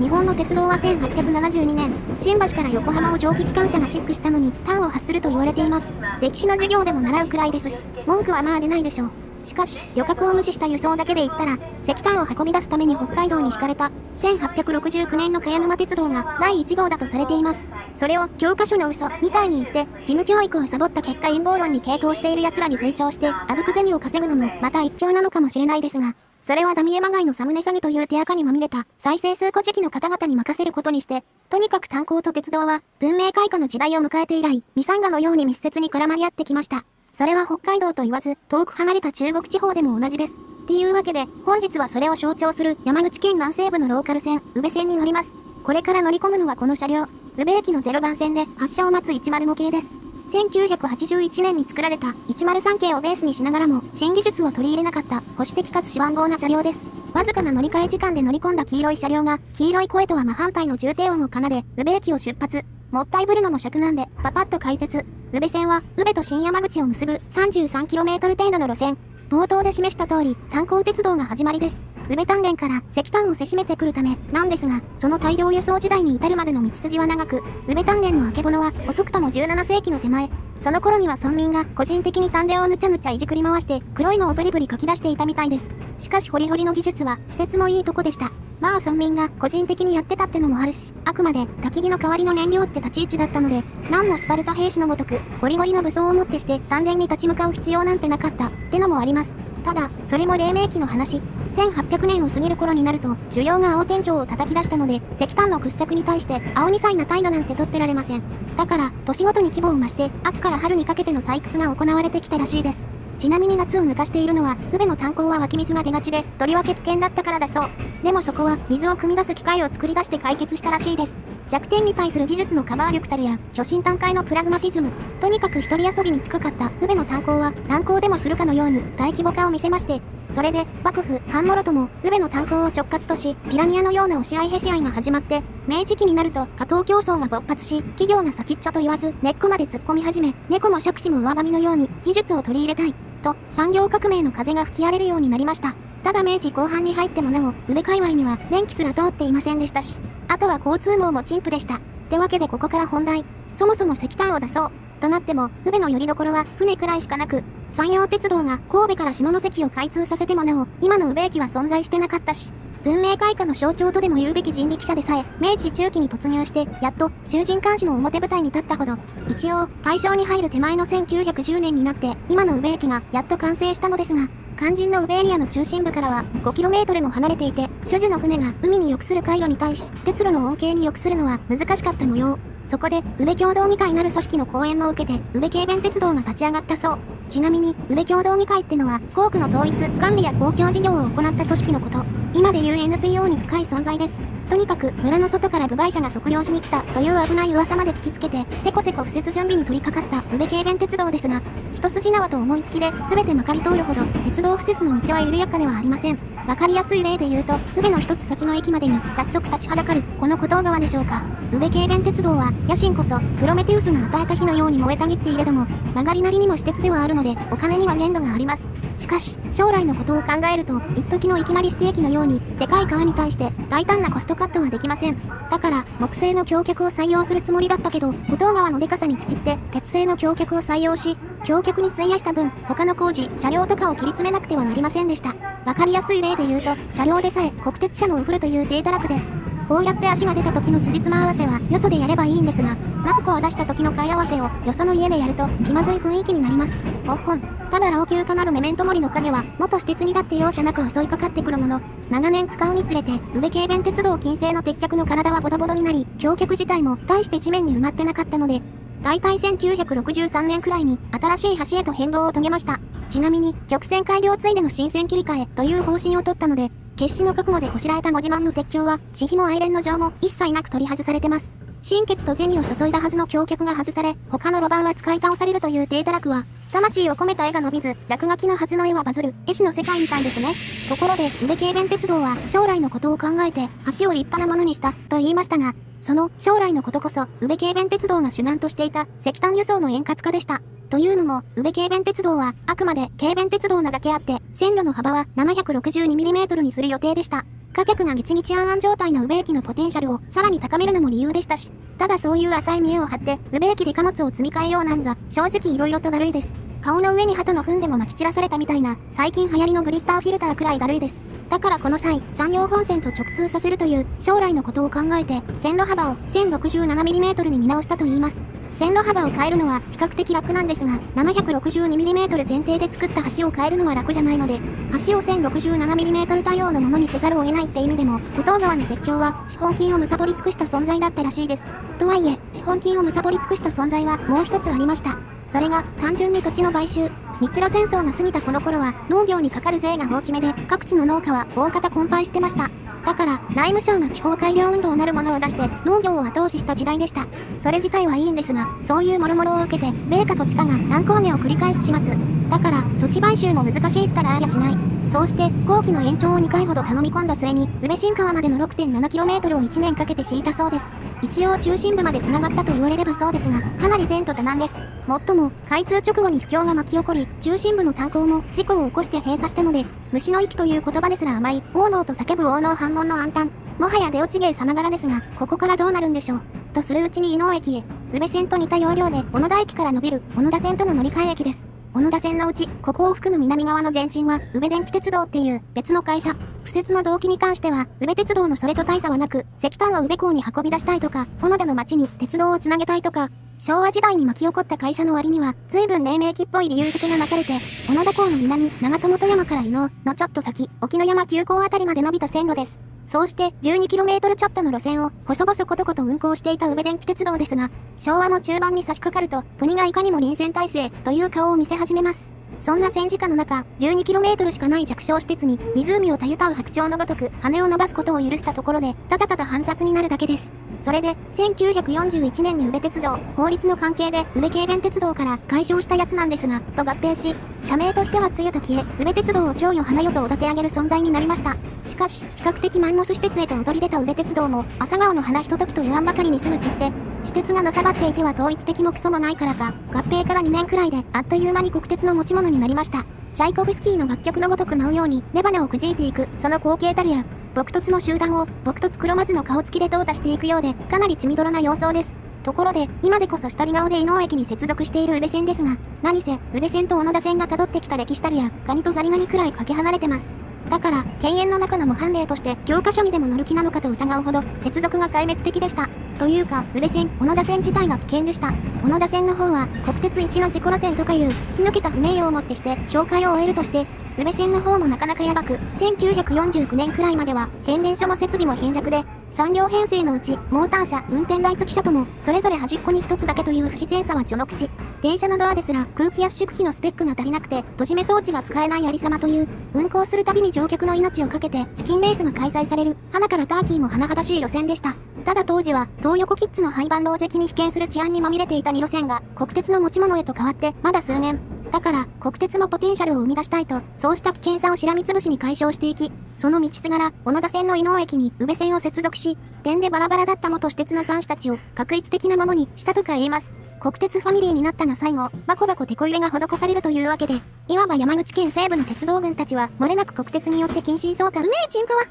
日本の鉄道は1872年、新橋から横浜を蒸気機関車が疾駆したのに端を発すると言われています。歴史の授業でも習うくらいですし、文句はまあ出ないでしょう。しかし、旅客を無視した輸送だけで言ったら、石炭を運び出すために北海道に敷かれた、1869年の茅沼鉄道が第1号だとされています。それを教科書の嘘みたいに言って、義務教育をサボった結果陰謀論に傾倒している奴らに風潮して、あぶく銭を稼ぐのもまた一興なのかもしれないですが、それはダミエまがいのサムネ詐欺という手垢にまみれた、再生数個時期の方々に任せることにして、とにかく炭鉱と鉄道は、文明開化の時代を迎えて以来、ミサンガのように密接に絡まり合ってきました。それは北海道と言わず、遠く離れた中国地方でも同じです。っていうわけで、本日はそれを象徴する山口県南西部のローカル線、宇部線に乗ります。これから乗り込むのはこの車両、宇部駅の0番線で発車を待つ105系です。1981年に作られた103系をベースにしながらも、新技術を取り入れなかった保守的かつ死番号な車両です。わずかな乗り換え時間で乗り込んだ黄色い車両が、黄色い声とは真反対の重低音を奏で、宇部駅を出発。もったいぶるのも尺なんで、パパッと解説。宇部線は、宇部と新山口を結ぶ 33km 程度の路線。冒頭で示した通り、炭鉱鉄道が始まりです。宇部炭田から石炭をせしめてくるため、なんですが、その大量輸送時代に至るまでの道筋は長く、宇部炭田のあけぼのは、遅くとも17世紀の手前。その頃には村民が個人的に炭田をぬちゃぬちゃいじくり回して、黒いのをブリブリ書き出していたみたいです。しかしホリホリの技術は、施設もいいとこでした。まあ村民が個人的にやってたってのもあるし、あくまで焚き火の代わりの燃料って立ち位置だったので、何もスパルタ兵士のごとく、ゴリゴリの武装をもってして炭田に立ち向かう必要なんてなかったってのもあります。ただ、それも黎明期の話。1800年を過ぎる頃になると、需要が青天井を叩き出したので、石炭の掘削に対して、青二才な態度なんて取ってられません。だから、年ごとに規模を増して、秋から春にかけての採掘が行われてきたらしいです。ちなみに夏を抜かしているのは、宇部の炭鉱は湧き水が出がちで、とりわけ危険だったからだそう。でもそこは、水を汲み出す機械を作り出して解決したらしいです。弱点に対する技術のカバー力たるや、巨神短界のプラグマティズム。とにかく一人遊びに近かった宇部の炭鉱は、炭鉱でもするかのように大規模化を見せまして、それで、幕府、藩もろとも、宇部の炭鉱を直轄とし、ピラニアのような押し合いへし合いが始まって、明治期になると、下等競争が勃発し、企業が先っちょと言わず、根っこまで突っ込み始め、猫も杓子も上髪のように、技術を取り入れたい、と、産業革命の風が吹き荒れるようになりました。ただ明治後半に入ってもなお、宇部界隈には、電気すら通っていませんでしたし、あとは交通網も陳腐でした。ってわけでここから本題。そもそも石炭を出そう。となっても、宇部の拠り所は船くらいしかなく、山陽鉄道が神戸から下関を開通させてもなお、今の宇部駅は存在してなかったし、文明開化の象徴とでも言うべき人力車でさえ、明治中期に突入して、やっと衆人環視の表舞台に立ったほど、一応、大正に入る手前の1910年になって、今の宇部駅がやっと完成したのですが、肝心の宇部エリアの中心部からは 5km も離れていて、所持の船が海に浴する回路に対し、鉄路の恩恵に浴するのは難しかった模様。そこで、宇部協同議会なる組織の講演も受けて、宇部軽便鉄道が立ち上がったそう。ちなみに、宇部協同議会ってのは、工区の統一、管理や公共事業を行った組織のこと。今でいう NPO に近い存在です。とにかく、村の外から部外者が測量しに来たという危ない噂まで聞きつけて、せこせこ敷設準備に取り掛かった宇部軽便鉄道ですが、一筋縄と思いつきで全てまかり通るほど、鉄道敷設の道は緩やかではありません。わかりやすい例で言うと、宇部の一つ先の駅までに早速立ちはだかる、この古東川でしょうか。宇部軽便鉄道は、野心こそ、プロメテウスが与えた火のように燃えたぎっていれども、曲がりなりにも私鉄ではあるので、お金には限度があります。しかし、将来のことを考えると、一時のいきなりステーキのように、でかい川に対して、大胆なコストカットはできません。だから、木製の橋脚を採用するつもりだったけど、古東川のでかさにちきって、鉄製の橋脚を採用し、橋脚に費やした分、他の工事、車両とかを切り詰めなくてはなりませんでした。わかりやすい例で言うと、車両でさえ国鉄車のお風呂という低たらくです。こうやって足が出た時の辻褄合わせは、よそでやればいいんですが、マッコを出した時の替え合わせを、よその家でやると、気まずい雰囲気になります。おっほん。ただ老朽化なるメメントモリの影は、元私鉄にだって容赦なく襲いかかってくるもの。長年使うにつれて、宇部軽便鉄道近世の鉄脚の体はボドボドになり、橋脚自体も、大して地面に埋まってなかったので、大体1963年くらいに新しい橋へと変動を遂げました。ちなみに、曲線改良ついでの新線切り替えという方針を取ったので、決死の覚悟でこしらえたご自慢の鉄橋は、地皮もアイレンの錠も一切なく取り外されてます。心血と銭を注いだはずの橋脚が外され、他の路盤は使い倒されるという低たらくは、魂を込めた絵が伸びず、落書きのはずの絵はバズる、絵師の世界みたいですね。ところで、宇部軽便鉄道は、将来のことを考えて、橋を立派なものにした、と言いましたが、その将来のことこそ、宇部軽便鉄道が主眼としていた、石炭輸送の円滑化でした。というのも、宇部軽便鉄道は、あくまで軽便鉄道なだけあって、線路の幅は 762mm にする予定でした。貨客が日々安安状態の宇部駅のポテンシャルをさらに高めるのも理由でしたし、ただそういう浅い見栄を張って宇部駅で貨物を積み替えようなんざ正直色々とだるいです。顔の上に鳩の糞でもまき散らされたみたいな、最近流行りのグリッターフィルターくらいだるいです。だからこの際、山陽本線と直通させるという将来のことを考えて、線路幅を 1067mm に見直したといいます。線路幅を変えるのは比較的楽なんですが、762mm 前提で作った橋を変えるのは楽じゃないので、橋を 1067mm 対応のものにせざるを得ないって意味でも、厚東川の鉄橋は資本金を貪り尽くした存在だったらしいです。とはいえ、資本金を貪り尽くした存在はもう一つありました。それが単純に土地の買収。日露戦争が過ぎたこの頃は農業にかかる税が大きめで、各地の農家は大方困憊してました。だから内務省が地方改良運動なるものを出して農業を後押しした時代でした。それ自体はいいんですが、そういう諸々を受けて米価と地価が乱高下を繰り返す始末。だから土地買収も難しいったらありゃしない。そうして工期の延長を2回ほど頼み込んだ末に、宇部新川までの 6.7km を1年かけて敷いたそうです。一応中心部まで繋がったと言われればそうですが、かなり前途多難です。もっとも開通直後に不況が巻き起こり、中心部の炭鉱も事故を起こして閉鎖したので、虫の息という言葉ですら甘い王能と叫ぶ王能反問の暗嘆、もはや出落ち芸さながらですが、ここからどうなるんでしょうとするうちに伊能駅へ。宇部線と似た要領で小野田駅から伸びる小野田線との乗り換え駅です。小野田線のうち、ここを含む南側の前身は宇部電気鉄道っていう別の会社。敷設の動機に関しては宇部鉄道のそれと大差はなく、石炭を宇部港に運び出したいとか、小野田の町に鉄道をつなげたいとか、昭和時代に巻き起こった会社の割には随分黎明期っぽい理由付けがなされて、小野田港の南、長友山から伊能のちょっと先、沖ノ山急行あたりまで伸びた線路です。そうして 12km ちょっとの路線を細々ことこと運行していた宇部電気鉄道ですが、昭和の中盤に差し掛かると国がいかにも臨戦態勢という顔を見せ始めます。そんな戦時下の中、12km しかない弱小施設に湖をたゆたう白鳥のごとく羽を伸ばすことを許したところで、ただただ煩雑になるだけです。それで1941年に宇部鉄道、法律の関係で宇部軽便鉄道から解消したやつなんですが、と合併し、社名としてはつゆと消え、宇部鉄道を長与花よとおだて上げる存在になりました。しかし比較的マンモス施設へと躍り出た宇部鉄道も、朝顔の花ひとときと言わんばかりにすぐ散って、私鉄がのさばっていては統一的もクソもないからか、合併から2年くらいであっという間に国鉄の持ち物になりました。チャイコフスキーの楽曲のごとく舞うように雌花をくじいていくその光景たるや、朴突の集団を朴突黒松の顔つきで淘汰していくようで、かなり血みどろな様相です。ところで今でこそ下り顔で伊能駅に接続している宇部線ですが、何せ宇部線と小野田線が辿ってきた歴史たるや、ガニとザリガニくらいかけ離れてます。だから犬猿の中の模範例として教科書にでも載る気なのかと疑うほど接続が壊滅的でした。というか宇部線、小野田線自体が危険でした。小野田線の方は国鉄一の事故路線とかいう突き抜けた不名誉をもってして紹介を終えるとして、宇部線の方もなかなかやばく、1949年くらいまでは変電所も設備も貧弱で、3両編成のうちモーター車、運転台付き車ともそれぞれ端っこに1つだけという不自然さは序の口。電車のドアですら空気圧縮機のスペックが足りなくて閉じ目装置が使えないありさまという、運行するたびに乗客の命をかけてチキンレースが開催される、花からターキーも甚だしい路線でした。ただ当時は東横キッズの廃盤狼藉に被験する治安にまみれていた2路線が国鉄の持ち物へと変わってまだ数年。だから国鉄もポテンシャルを生み出したいと、そうした危険さをしらみつぶしに解消していき、その道すがら小野田線の伊能駅に宇部線を接続し、点でバラバラだった元私鉄の残滓たちを画一的なものにしたとか言えます。国鉄ファミリーになったが最後、バコバコテこ入れが施されるというわけで、いわば山口県西部の鉄道軍たちは漏れなく国鉄によって近親相関、宇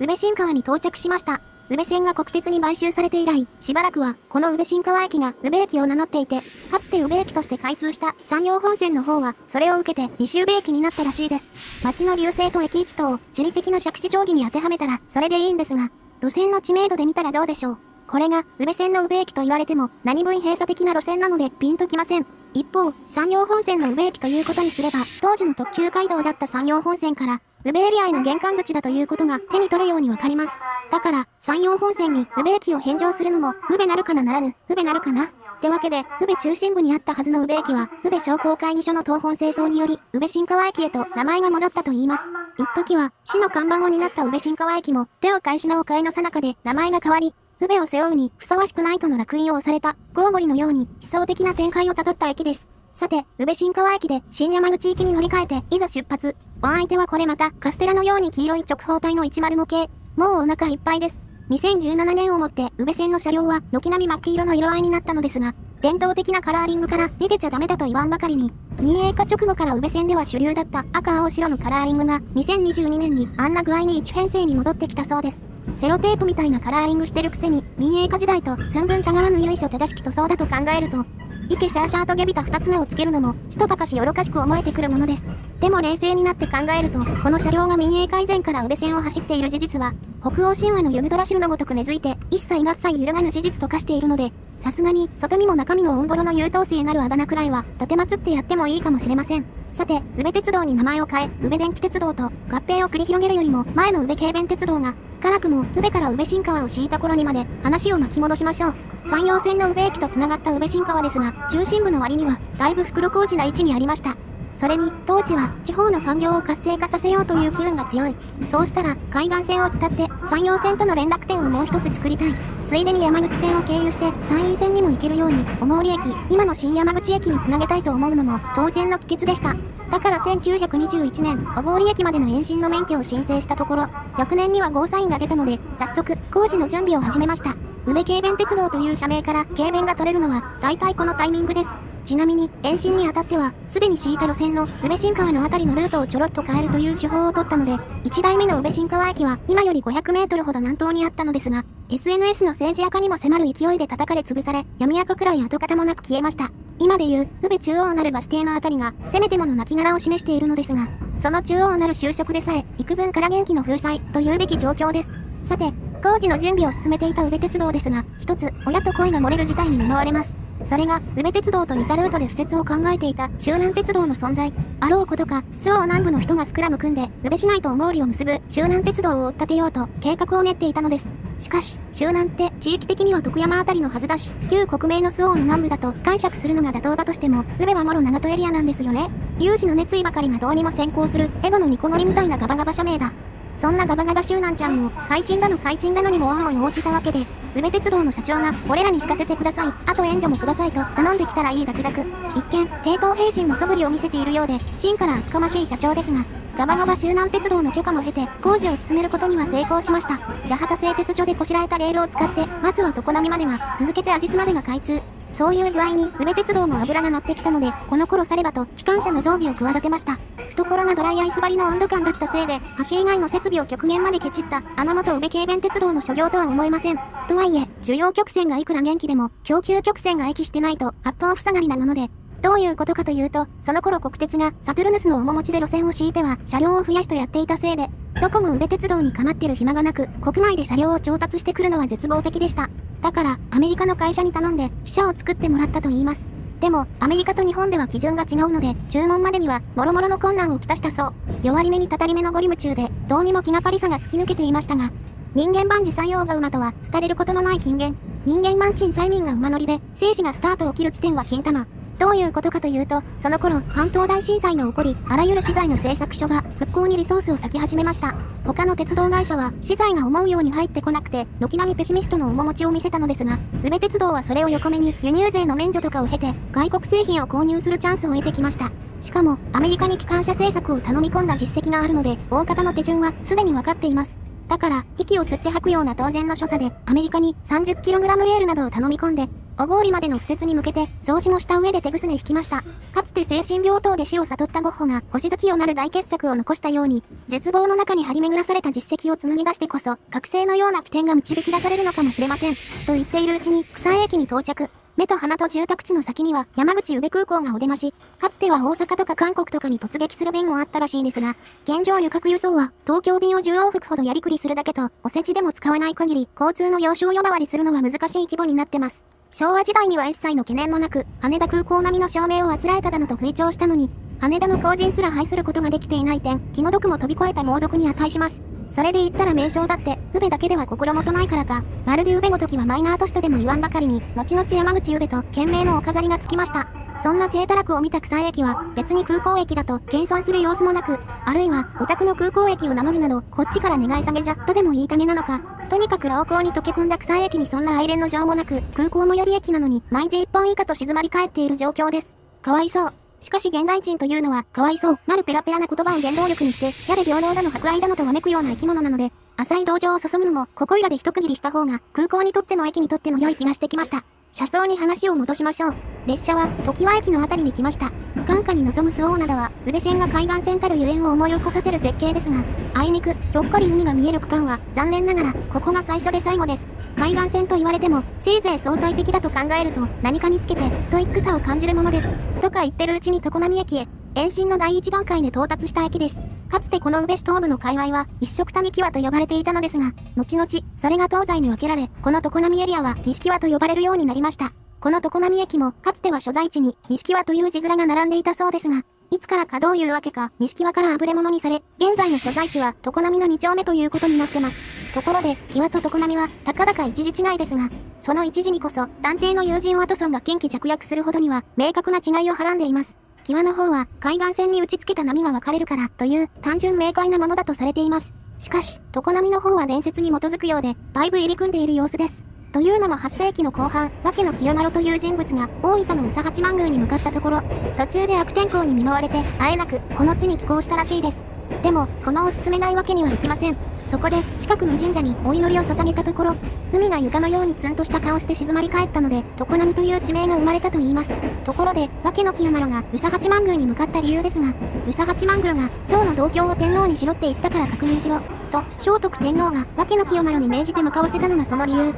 部新川に到着しました。宇部線が国鉄に買収されて以来、しばらくはこの宇部新川駅が宇部駅を名乗っていて、かつて宇部駅として開通した山陽本線の方はそれを受けて西宇部駅になったらしいです。町の流星と駅位置等を地理的な杓子定規に当てはめたらそれでいいんですが、路線の知名度で見たらどうでしょう。これが宇部線の宇部駅と言われても何分閉鎖的な路線なのでピンときません。一方、山陽本線の宇部駅ということにすれば、当時の特急街道だった山陽本線から宇部エリアへの玄関口だということが手に取るようにわかります。だから山陽本線に宇部駅を返上するのも宇部なるかなならぬ宇部なるかなってわけで、宇部中心部にあったはずの宇部駅は宇部商工会議所の東奔清掃により宇部新川駅へと名前が戻ったといいます。一時は市の看板を担った宇部新川駅も手を返しなお買いの最中で名前が変わり、宇部を背負うにふさわしくないとの烙印を押されたゴーゴリのように思想的な展開をたどった駅です。さて、宇部新川駅で新山口行きに乗り換えていざ出発。お相手はこれまたカステラのように黄色い直方体の10模型。もうお腹いっぱいです。2017年をもって宇部線の車両は軒並み真っ黄色の色合いになったのですが、伝統的なカラーリングから逃げちゃダメだと言わんばかりに、民営化直後から宇部線では主流だった赤青白のカラーリングが2022年にあんな具合に一編成に戻ってきたそうです。セロテープみたいなカラーリングしてるくせに、民営化時代と寸分たがわぬ由緒正しき塗装だと考えると、池シャーシャーと下びた二つ目をつけるのも、しとばかしよろかしく思えてくるものです。でも冷静になって考えると、この車両が民営化以前から宇部線を走っている事実は、北欧神話のユグドラシルのごとく根付いて、一切合切揺るがぬ事実と化しているので、さすがに外身も中身もオンボロの優等生なるあだ名くらいは、伊達祭ってやってもいいかもしれません。さて、宇部鉄道に名前を変え、宇部電気鉄道と合併を繰り広げるよりも前の宇部軽便鉄道が、辛くも宇部から宇部新川を敷いた頃にまで話を巻き戻しましょう。山陽線の宇部駅とつながった宇部新川ですが、中心部の割にはだいぶ袋小路な位置にありました。それに、当時は地方の産業を活性化させようという機運が強い。そうしたら、海岸線を伝って山陽線との連絡点をもう一つ作りたい。ついでに山口線を経由して山陰線にも行けるように、小郡駅、今の新山口駅につなげたいと思うのも当然の帰結でした。だから1921年、小郡駅までの延伸の免許を申請したところ、翌年にはゴーサインが出たので、早速、工事の準備を始めました。宇部軽便鉄道という社名から軽便が取れるのは、大体このタイミングです。ちなみに、延伸にあたっては、すでに敷いた路線の宇部新川のあたりのルートをちょろっと変えるという手法を取ったので、1台目の宇部新川駅は今より500メートルほど南東にあったのですが、SNS の政治家化にも迫る勢いで叩かれ潰され、闇垢くらい跡形もなく消えました。今でいう、宇部中央なるバス停のあたりが、せめてもの亡骸を示しているのですが、その中央なる就職でさえ、幾分から元気の風災というべき状況です。さて、工事の準備を進めていた宇部鉄道ですが、一つ、親と恋が漏れる事態に見舞われます。それが、宇部鉄道と似たルートで敷設を考えていた周南鉄道の存在。あろうことか、周防南部の人がスクラム組んで、宇部市内と小郡を結ぶ周南鉄道を追っ立てようと計画を練っていたのです。しかし、周南って地域的には徳山あたりのはずだし、旧国名の周防の南部だと解釈するのが妥当だとしても、宇部はもろ長門エリアなんですよね。有志の熱意ばかりがどうにも先行する、エゴのニコノリみたいなガバガバ社名だ。そんなガバガバ周南ちゃんも、改陳だのにも案を応じたわけで、宇部鉄道の社長が、俺らに敷かせてください、あと援助もくださいと頼んできたらいいだくだく。一見、抵当平身の素振りを見せているようで、真から厚かましい社長ですが、ガバガバ周南鉄道の許可も経て、工事を進めることには成功しました。八幡製鉄所でこしらえたレールを使って、まずは常滑までが、続けて阿知津までが開通。そういう具合に、宇部鉄道も油が乗ってきたので、この頃さればと、機関車の増備を企てました。懐がドライアイス張りの温度感だったせいで、橋以外の設備を極限までケチった、あの元宇部軽便鉄道の所業とは思えません。とはいえ、需要曲線がいくら元気でも、供給曲線が息してないと、八方塞がりなもので、どういうことかというと、その頃国鉄が、サトゥルヌスの面持ちで路線を敷いては、車両を増やしとやっていたせいで、どこも宇部鉄道に構ってる暇がなく、国内で車両を調達してくるのは絶望的でした。だから、アメリカの会社に頼んで、汽車を作ってもらったと言います。でも、アメリカと日本では基準が違うので、注文までには、もろもろの困難をきたしたそう。弱り目にたたり目のゴリ夢中で、どうにも気がかりさが突き抜けていましたが、人間万事採用が馬とは、廃れることのない金言。人間万賃催眠が馬乗りで、生死がスタートを切る地点は金玉。どういうことかというと、その頃、関東大震災の起こり、あらゆる資材の製作所が、復興にリソースを割き始めました。他の鉄道会社は、資材が思うように入ってこなくて、軒並みペシミストの面持ちを見せたのですが、宇部鉄道はそれを横目に、輸入税の免除とかを経て、外国製品を購入するチャンスを得てきました。しかも、アメリカに機関車製作を頼み込んだ実績があるので、大方の手順は、すでに分かっています。だから、息を吸って吐くような当然の所作で、アメリカに 30kg レールなどを頼み込んで、小郡までの敷設に向けて、増資もした上で手ぐすね引きました。かつて精神病棟で死を悟ったゴッホが、星月夜なる大傑作を残したように、絶望の中に張り巡らされた実績を紡ぎ出してこそ、覚醒のような起点が導き出されるのかもしれません。と言っているうちに、草江駅に到着。目と鼻と住宅地の先には、山口宇部空港がお出まし、かつては大阪とか韓国とかに突撃する便もあったらしいですが、現状旅客輸送は、東京便を10往復ほどやりくりするだけと、お世辞でも使わない限り、交通の要衝呼ばわりするのは難しい規模になってます。昭和時代には一切の懸念もなく、羽田空港並みの照明をあつらえただのと吹聴したのに、羽田の後陣すら拝することができていない点、気の毒も飛び越えた猛毒に値します。それで言ったら名称だって、宇部だけでは心もとないからか、まるで宇部ごときはマイナーとしてでも言わんばかりに、後々山口宇部と懸命のお飾りがつきました。そんな体たらくを見た草駅は、別に空港駅だと謙遜する様子もなく、あるいは、お宅の空港駅を名乗るなど、こっちから願い下げじゃ、とでも言いたげなのか。とにかく老行に溶け込んだ草駅にそんな哀憐の情もなく、空港も寄り駅なのに、毎時1本以下と静まり返っている状況です。かわいそう。しかし現代人というのは、かわいそうなるペラペラな言葉を原動力にして、やれ平等だの博愛だのとわめくような生き物なので、浅い同情を注ぐのも、ここいらで一区切りした方が、空港にとっても駅にとっても良い気がしてきました。車窓に話を戻しましょう。列車は常盤駅の辺りに来ました。眼下に望む周防灘は宇部線が海岸線たるゆえんを思い起こさせる絶景ですが、あいにくろっこり海が見える区間は残念ながらここが最初で最後です。海岸線と言われてもせいぜい相対的だと考えると、何かにつけてストイックさを感じるものです。とか言ってるうちに常滑駅へ。延伸の第一段階で到達した駅です。かつてこの宇部市東部の界隈は一色谷際と呼ばれていたのですが、後々それが東西に分けられ、この常滑エリアは西際と呼ばれるようになりました。この常滑駅もかつては所在地に西際という字面が並んでいたそうですが、いつからかどういうわけか西際からあぶれ者にされ、現在の所在地は常滑の2丁目ということになってます。ところで、際と常滑はたかだか一字違いですが、その一字にこそ探偵の友人ワトソンが嫌気着薬するほどには明確な違いをはらんでいます。際の方は海岸線に打ち付けた波が分かれるからという単純明快なものだとされています。しかし、常滑の方は伝説に基づくようで、だいぶ入り組んでいる様子です。というのも8世紀の後半、和家の清丸という人物が大分の宇佐八幡宮に向かったところ、途中で悪天候に見舞われて、あえなくこの地に寄港したらしいです。でも、駒を進めないわけにはいきません。そこで、近くの神社にお祈りを捧げたところ、海が床のようにツンとした顔して静まり返ったので、常滑という地名が生まれたといいます。ところで、和家の清丸が宇佐八幡宮に向かった理由ですが、宇佐八幡宮が宋の同郷を天皇にしろって言ったから確認しろ、と聖徳天皇が和家の清丸に命じて向かわせたのがその理由。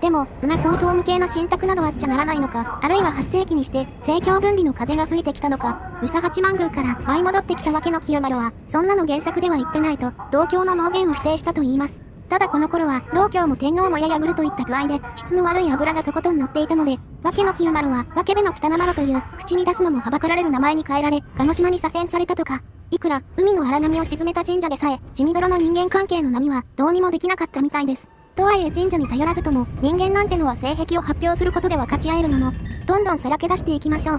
でも、女皇統無形の信託などあっちゃならないのか、あるいは8世紀にして政教分離の風が吹いてきたのか、宇佐八幡宮から舞い戻ってきたわけの清丸は、そんなの原作では言ってないと、同郷の妄言を否定したと言います。ただこの頃は、同郷も天皇もややぐるといった具合で、質の悪い油がとことん乗っていたので、わけの清丸は、わけべの北なまろという、口に出すのもはばかられる名前に変えられ、鹿児島に左遷されたとか。いくら、海の荒波を沈めた神社でさえ、地味泥の人間関係の波は、どうにもできなかったみたいです。とはいえ神社に頼らずとも、人間なんてのは性癖を発表することで分かち合えるもの。どんどんさらけ出していきましょう。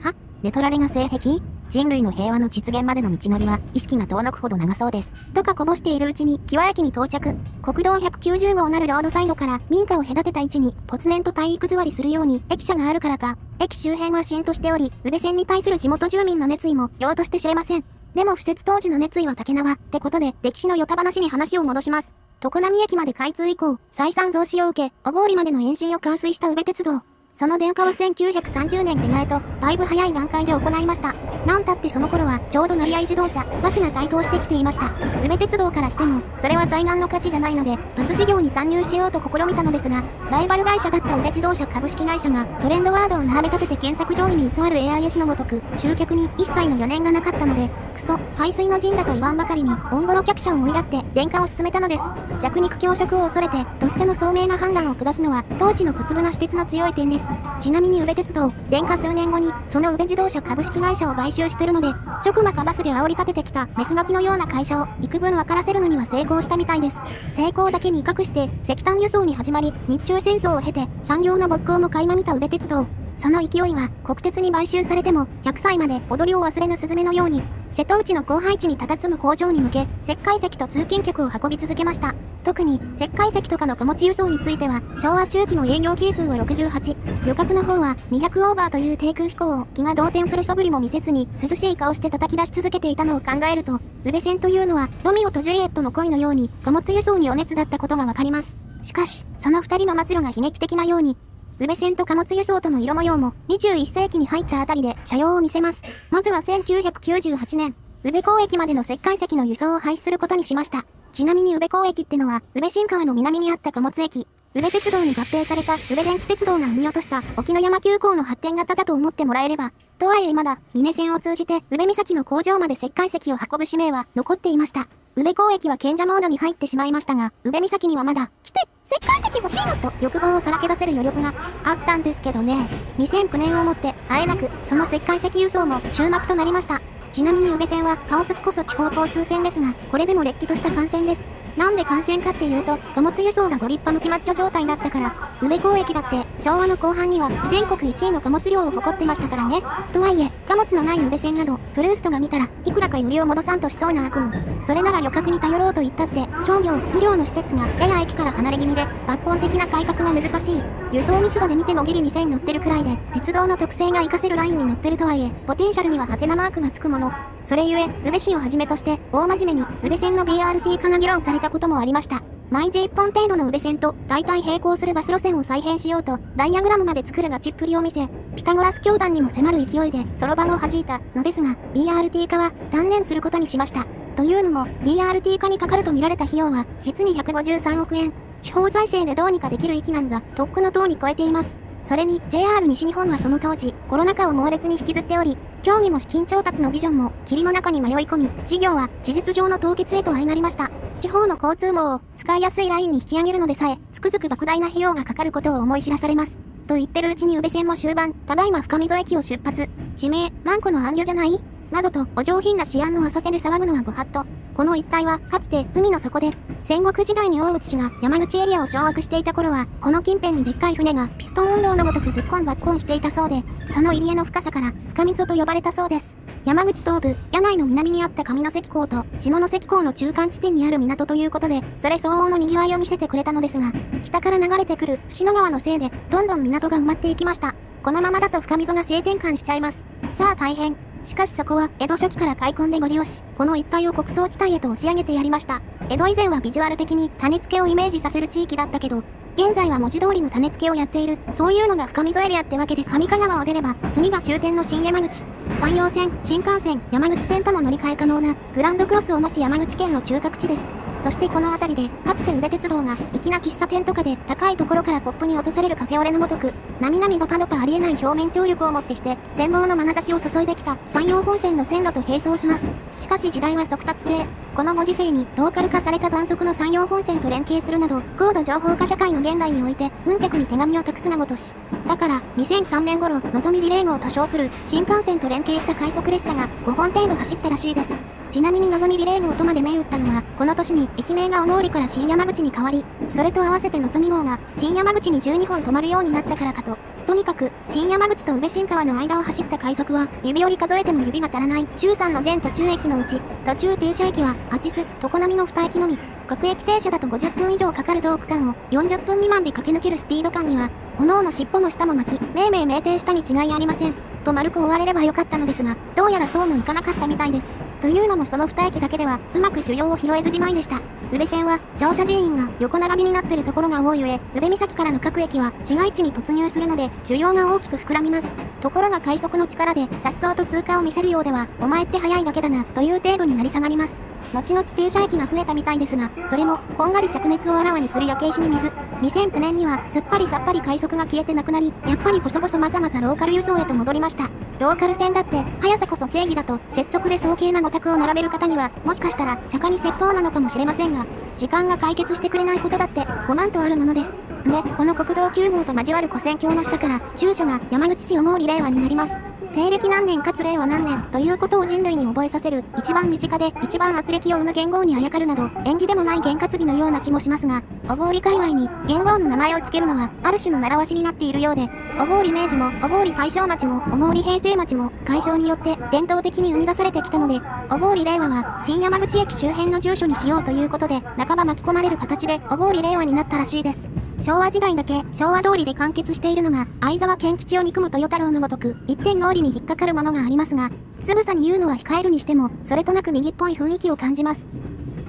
は、寝取られが性癖？人類の平和の実現までの道のりは、意識が遠のくほど長そうです。とかこぼしているうちに、際駅に到着。国道190号なるロードサイドから、民家を隔てた位置に、ぽつねんと体育座りするように、駅舎があるからか、駅周辺はしんとしており、宇部線に対する地元住民の熱意も、ようとして知れません。でも、不設当時の熱意は竹縄、ってことで、歴史のよた話に話を戻します。常滑駅まで開通以降、再三増資を受け、小郡までの延伸を完遂した宇部鉄道。その電化は1930年手前と、だいぶ早い段階で行いました。なんたってその頃は、ちょうど乗り合い自動車、バスが台頭してきていました。宇部鉄道からしても、それは対岸の価値じゃないので、バス事業に参入しようと試みたのですが、ライバル会社だった宇部自動車株式会社が、トレンドワードを並べ立てて検索上位に居座る AI 絵師のごとく、集客に一切の余念がなかったので、クソ、背水の陣だと言わんばかりに、オンボロ客車を追いやって、電化を進めたのです。弱肉強食を恐れて、とっさの聡明な判断を下すのは、当時の小粒な私鉄の強い点です。ちなみに宇部鉄道、電化数年後に、その宇部自動車株式会社を買収してるので、ちょくまかバスで煽り立ててきた、メスガキのような会社を、幾分分からせるのには成功したみたいです。成功だけに威嚇して、石炭輸送に始まり、日中戦争を経て、産業の勃興も垣間見た宇部鉄道。その勢いは、国鉄に買収されても、100歳まで踊りを忘れぬスズメのように、瀬戸内の荒廃地に佇む工場に向け、石灰石と通勤客を運び続けました。特に、石灰石とかの貨物輸送については、昭和中期の営業係数は68、旅客の方は200オーバーという低空飛行を気が動転する素振りも見せずに、涼しい顔して叩き出し続けていたのを考えると、宇部線というのは、ロミオとジュリエットの恋のように、貨物輸送にお熱だったことがわかります。しかし、その二人の末路が悲劇的なように、宇部線と貨物輸送との色模様も21世紀に入ったあたりで車両を見せます。まずは1998年、宇部港駅までの石灰石の輸送を廃止することにしました。ちなみに宇部港駅ってのは、宇部新川の南にあった貨物駅、宇部鉄道に合併された宇部電気鉄道が産み落とした沖ノ山急行の発展型だと思ってもらえれば、とはいえまだ、美祢線を通じて宇部岬の工場まで石灰石を運ぶ使命は残っていました。宇部港駅は賢者モードに入ってしまいましたが、宇部岬にはまだ、来て、石灰石欲しいのと欲望をさらけ出せる余力があったんですけどね。2009年をもって、あえなく、その石灰石輸送も終幕となりました。ちなみに宇部線は、顔つきこそ地方交通線ですが、これでもれっきとした幹線です。なんで幹線かっていうと、貨物輸送がご立派向きマッチョ状態だったから、宇部港駅だって、昭和の後半には全国1位の貨物量を誇ってましたからね。とはいえ、貨物のない宇部線など、プルーストが見たら、いくらか売りを戻さんとしそうな悪夢。それなら旅客に頼ろうと言ったって、商業、医療の施設が、やや駅から離れ気味で、抜本的な改革が難しい。輸送密度で見てもギリ2000乗ってるくらいで、鉄道の特性が活かせるラインに乗ってるとはいえ、ポテンシャルにはハテナマークがつくもの。それゆえ、宇部市をはじめとして、大真面目に、宇部線の BRT 化が議論されたこともありました。毎時1本程度の宇部線と大体並行するバス路線を再編しようとダイアグラムまで作るガチっぷりを見せ、ピタゴラス教団にも迫る勢いでそろばんを弾いたのですが、 BRT 化は断念することにしました。というのも BRT 化にかかると見られた費用は実に153億円。地方財政でどうにかできる域なんざとっくの塔に超えています。それに JR 西日本はその当時コロナ禍を猛烈に引きずっており、協議も資金調達のビジョンも霧の中に迷い込み、事業は事実上の凍結へと相なりました。地方の交通網を使いやすいラインに引き上げるのでさえつくづく莫大な費用がかかることを思い知らされます。と言ってるうちに宇部線も終盤、ただいま深溝駅を出発、地名マンコの暗湯じゃないなどとお上品な思案の浅瀬で騒ぐのはご法度。この一帯はかつて海の底で、戦国時代に大内氏が山口エリアを掌握していた頃はこの近辺にでっかい船がピストン運動のごとく突っ込んばっこんしていたそうで、その入り江の深さから深溝と呼ばれたそうです。山口東部柳井の南にあった上関港と下関港の中間地点にある港ということで、それ相応のにぎわいを見せてくれたのですが、北から流れてくる椹野川のせいでどんどん港が埋まっていきました。このままだと深溝が性転換しちゃいます。さあ大変。しかしそこは江戸初期から開墾でご利用し、この一帯を穀倉地帯へと押し上げてやりました。江戸以前はビジュアル的に種付けをイメージさせる地域だったけど、現在は文字通りの種付けをやっている、そういうのが深溝エリアってわけです。上香川を出れば次が終点の新山口、山陽線、新幹線、山口線とも乗り換え可能なグランドクロスをなす山口県の中核地です。そしてこの辺りでかつて宇部鉄道が粋な喫茶店とかで高いところからコップに落とされるカフェオレのごとくなみなみドパドパありえない表面張力をもってして羨望の眼差しを注いできた山陽本線の線路と並走します。しかし時代は速達性、このご時世にローカル化された断続の山陽本線と連携するなど高度情報化社会の現代において運客に手紙を託すがごとし、だから2003年頃のぞみリレー号と称する新幹線と連携した快速列車が5本程度走ったらしいです。ちなみにのぞみリレー号とまで銘打ったのはこの年に駅名が小郡から新山口に変わり、それと合わせてのぞみ号が新山口に12本止まるようになったからかと、とにかく新山口と宇部新川の間を走った快速は指折り数えても指が足らない13の全途中駅のうち途中停車駅は八須、常滑の2駅のみ。各駅停車だと50分以上かかる同区間を40分未満で駆け抜けるスピード感にはおのおの尻尾も舌も巻き命停したに違いありませんと丸く追われればよかったのですが、どうやらそうもいかなかったみたいです。というのもその2駅だけではうまく需要を拾えずじまいでした。宇部線は乗車人員が横並びになってるところが多い上、宇部岬からの各駅は市街地に突入するので需要が大きく膨らみます。ところが快速の力で颯爽と通過を見せるようでは、お前って早いだけだなという程度になり下がります。後々停車駅が増えたみたいですが、それもこんがり灼熱をあらわにする焼け石に水。2009年にはすっぱりさっぱり快速が消えてなくなり、やっぱり細々まざまざローカル輸送へと戻りました。ローカル線だって速さこそ正義だと拙速で早計なごたくを並べる方にはもしかしたら釈迦に説法なのかもしれませんが、時間が解決してくれないことだって5万とあるものです。でこの国道9号と交わる跨線橋の下から住所が山口市小郡令和になります。西暦何年かつ令和何年ということを人類に覚えさせる一番身近で一番軋轢を生む元号にあやかるなど縁起でもない験担ぎのような気もしますが、小郡界隈に元号の名前を付けるのはある種の習わしになっているようで、小郡明治も小郡大正町も小郡平成町も改称によって伝統的に生み出されてきたので、小郡令和は新山口駅周辺の住所にしようということで半ば巻き込まれる形で小郡令和になったらしいです。昭和時代だけ昭和通りで完結しているのが相沢賢吉を憎む豊太郎のごとく一点の折に引っかかるものがありますが、つぶさに言うのは控えるにしてもそれとなく右っぽい雰囲気を感じます。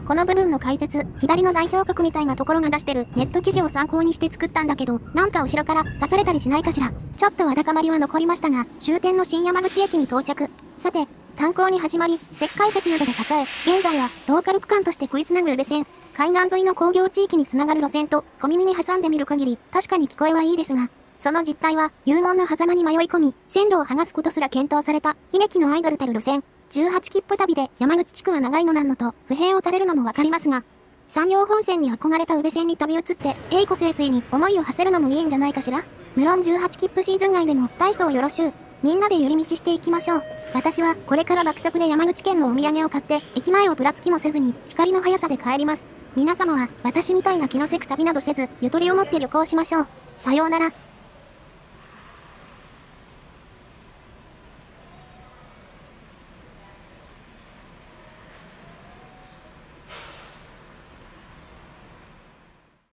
この部分の解説、左の代表格みたいなところが出してるネット記事を参考にして作ったんだけど、なんか後ろから刺されたりしないかしら。ちょっとわだかまりは残りましたが終点の新山口駅に到着。さて炭鉱に始まり石灰石などが栄え、現在はローカル区間として食いつなぐ宇部線、海岸沿いの工業地域につながる路線と小耳に挟んでみる限り確かに聞こえはいいですが、その実態は幽門の狭間に迷い込み線路を剥がすことすら検討された悲劇のアイドルたる路線。18切符旅で山口地区は長いのなんのと不平を垂れるのもわかりますが、山陽本線に憧れた宇部線に飛び移って栄枯盛衰に思いを馳せるのもいいんじゃないかしら。無論18切符シーズン外でも大層よろしゅう。みんなで寄り道していきましょう。私はこれから爆速で山口県のお土産を買って駅前をぶらつきもせずに光の速さで帰ります。皆様は私みたいな気のせく旅などせずゆとりを持って旅行しましょう。さようなら。